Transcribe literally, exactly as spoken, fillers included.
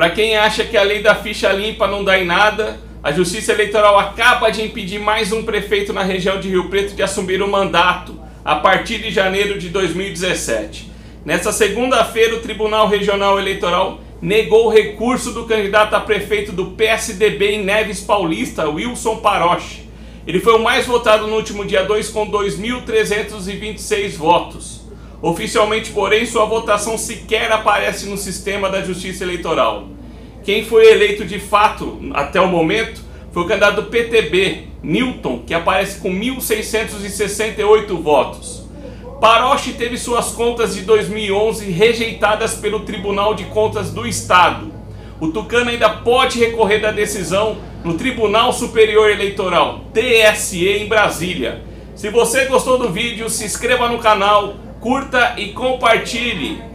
Para quem acha que a lei da ficha limpa não dá em nada, a Justiça Eleitoral acaba de impedir mais um prefeito na região de Rio Preto de assumir o mandato a partir de janeiro de dois mil e dezessete. Nessa segunda-feira, o Tribunal Regional Eleitoral negou o recurso do candidato a prefeito do P S D B em Neves Paulista, Wilson Paroche. Ele foi o mais votado no último dia dois com dois mil trezentos e vinte e seis votos. Oficialmente, porém, sua votação sequer aparece no sistema da Justiça Eleitoral. Quem foi eleito de fato, até o momento, foi o candidato do P T B, Newton, que aparece com mil seiscentos e sessenta e oito votos. Paroche teve suas contas de dois mil e onze rejeitadas pelo Tribunal de Contas do Estado. O tucano ainda pode recorrer da decisão no Tribunal Superior Eleitoral, T S E, em Brasília. Se você gostou do vídeo, se inscreva no canal, curta e compartilhe.